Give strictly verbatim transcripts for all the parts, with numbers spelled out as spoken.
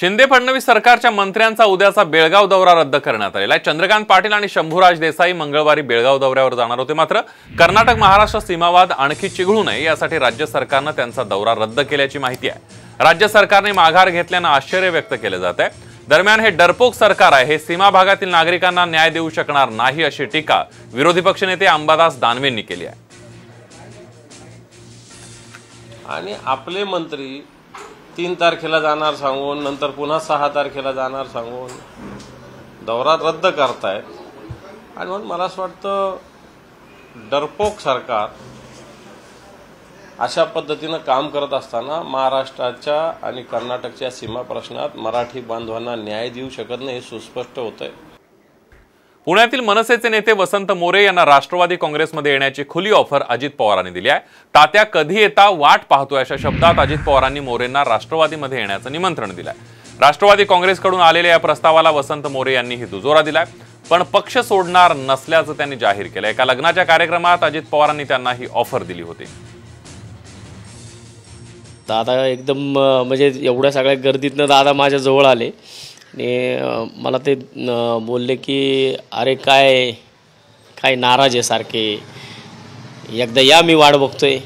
शिंदे फडणवीस सरकारच्या मंत्र्यांचा उद्याचा बेळगाव दौरा रद्द करण्यात आलेला आहे। चंद्रक पटी आणि शंभूराज देसाई मंगळवारी बेळगाव दौऱ्यावर जाणार होते, मात्र कर्नाटक महाराष्ट्र सीमावाद आणखी चिघळू नये यासाठी राज्य सरकारने त्यांचा दौरा रद्द केल्याची माहिती आहे। राज्य सरकारने माघार घेतल्याने आश्चर्य व्यक्त केले जात आहे। दरम्यान हे डरपोक सरकार आहे, हे सीमा भागातील नागरिकांना न्याय देऊ शकणार नाही अशी टीका विरोधी पक्षनेते अंबादास दानवे यांनी केली आहे। आणि आपले मंत्री तीन तारखेला जाणार सांगून नंतर पुन्हा सहा तारखेला जाणार सांगून दौरा रद्द करतायत, आणि म्हणून मला असं वाटतं डरपोक सरकार अशा पद्धतीने काम करत असताना महाराष्ट्राच्या आणि कर्नाटकच्या सीमा प्रश्नात मराठी बांधवांना न्याय देऊ शकत नाही हे सुस्पष्ट होतंय। पुण्यातील मनसेचे नेते वसंत मोरे यांना राष्ट्रवादी काँग्रेसमध्ये येण्याची खुली ऑफर अजित पवारांनी दिली आहे। तात्या कधी येता वाट पाहतोय अशा शब्दात अजित पवारांनी मोरेंना राष्ट्रवादीमध्ये येण्याचं निमंत्रण दिलं आहे। राष्ट्रवादी काँग्रेसकडून आलेल्या या प्रस्तावाला वसंत मोरे यांनीही दुजोरा दिलाय, पण पक्ष सोडणार नसल्याचं त्यांनी जाहीर केलं। एका लग्नाच्या कार्यक्रमात अजित पवारांनी त्यांना ही ऑफर दिली होती। दादा एकदम म्हणजे एवढ्या सगळ्या गर्दीतनं दादा माझ्या जवळ आले, मला ते बोलले की अरे काय काय नाराज आहे सारखे, एकदा या मी वाट बघतोय,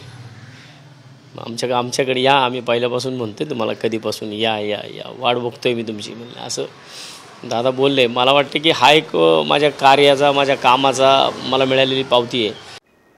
आमच्या आमच्याकडे या, आम्ही पहिल्यापासून म्हणतोय तुम्हाला कधीपासून या या या वाट बघतोय मी तुमची, म्हणलं असं दादा बोलले। मला वाटतं की हा एक माझ्या कार्याचा माझ्या कामाचा मला मिळालेली पावती आहे।